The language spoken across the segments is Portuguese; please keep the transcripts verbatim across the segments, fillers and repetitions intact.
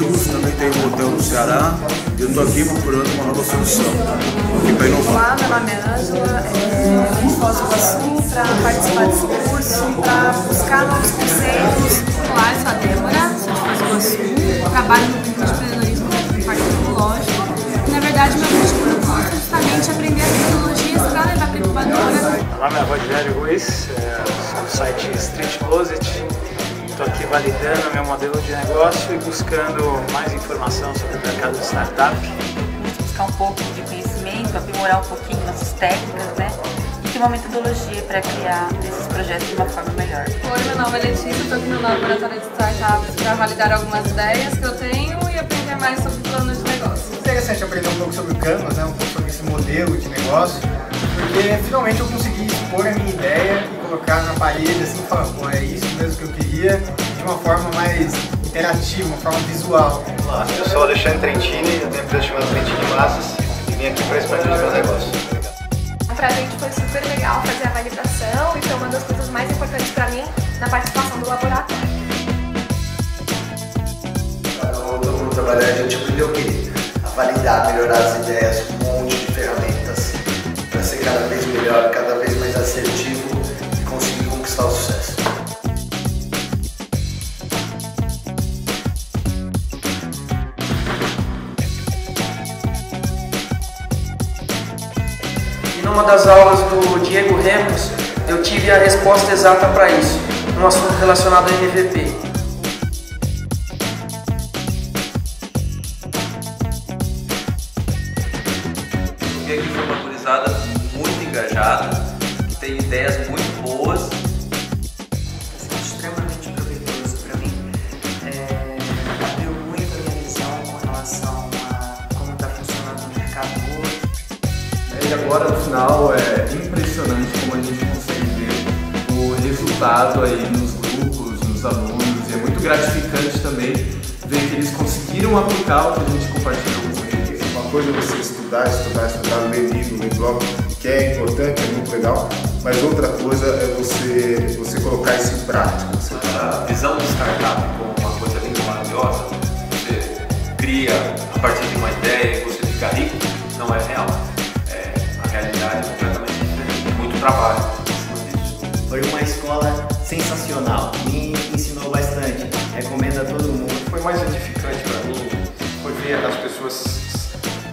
amigos, também tenho um hotel no Ceará e eu estou aqui procurando uma nova solução. Aqui para inovar. Olá, meu nome é Angela, eu vim Foz do Iguaçu para participar desse curso, para buscar novos conceitos. Olá, eu sou a Débora, sou de Foz do Iguaçu, trabalho no curso de empreendedorismo no Parque Tecnológico. Na verdade, meu objetivo no curso é justamente aprender as tecnologias para levar para a incubadora. Olá, meu nome é Guilherme Ruiz, sou do site Street Closet. Estou aqui validando meu modelo de negócio e buscando mais informação sobre o mercado de startup. Buscar um pouco de conhecimento, aprimorar um pouquinho nossas técnicas, né? E ter uma metodologia para criar esses projetos de uma forma melhor. Oi, meu nome é Letícia, estou aqui no Laboratório de Startups para validar algumas ideias que eu tenho e aprender mais sobre planos de negócio. Interessante aprender um pouco sobre o Canvas, né? Um pouco sobre esse modelo de negócio, porque finalmente eu consegui expor a minha ideia, colocar na parede assim e falar, pô, é isso mesmo que eu queria, de uma forma mais interativa, uma forma visual. Olá, eu sou o Alexandre Trentini, eu tenho uma empresa chamada Trentini Massas e vim aqui para expandir os meus negócios. Pra gente foi super legal fazer a validação e foi uma das coisas mais importantes para mim na participação do laboratório. Então, todo mundo trabalhando, a gente aprendeu o quê? A validar, melhorar as ideias, um monte de ferramentas para ser cada vez melhor, cada vez mais assertivo. Conquistar o sucesso. E numa das aulas do Diego Ramos, eu tive a resposta exata para isso, num assunto relacionado a M V P. E aqui foi uma gurizada muito engajada, que tem ideias muito boas. E agora no final é impressionante como a gente consegue ver o resultado aí nos grupos, nos alunos, e é muito gratificante também ver que eles conseguiram aplicar o que a gente compartilhou com eles. Uma coisa é você estudar, estudar, estudar, ler livro, ler blog, que é importante, é muito legal, mas outra coisa é você, você colocar isso em prática. A visão do startup como uma coisa linda, maravilhosa, você cria a partir de uma ideia e você fica rico, não é real. Realidade completamente diferente, muito trabalho. Foi uma escola sensacional, me ensinou bastante, recomendo a todo mundo. Foi mais edificante para mim, foi ver as pessoas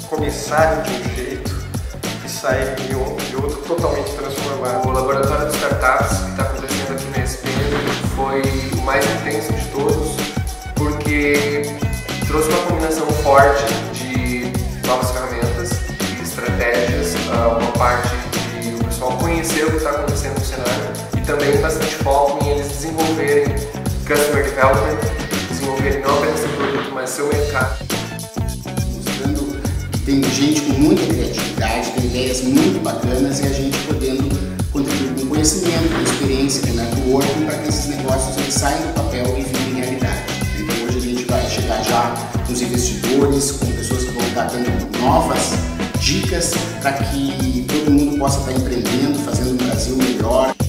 começarem de um jeito e saírem de outro totalmente transformado. O Laboratório de Startups que está acontecendo aqui na E S P M foi o mais intenso de todos, porque trouxe uma combinação forte de novas ferramentas, estratégias, uma parte de o pessoal conhecer o que está acontecendo no cenário e também bastante foco em eles desenvolverem customer development, desenvolverem não apenas seu produto, mas seu mercado. Mostrando que tem gente com muita criatividade, tem ideias muito bacanas e a gente podendo contribuir com conhecimento, com experiência, com networking, para que esses negócios eles saiam do papel e virem realidade. Então hoje a gente vai chegar já com os investidores, com pessoas que vão estar dando novas dicas para que todo mundo possa estar empreendendo, fazendo o Brasil melhor.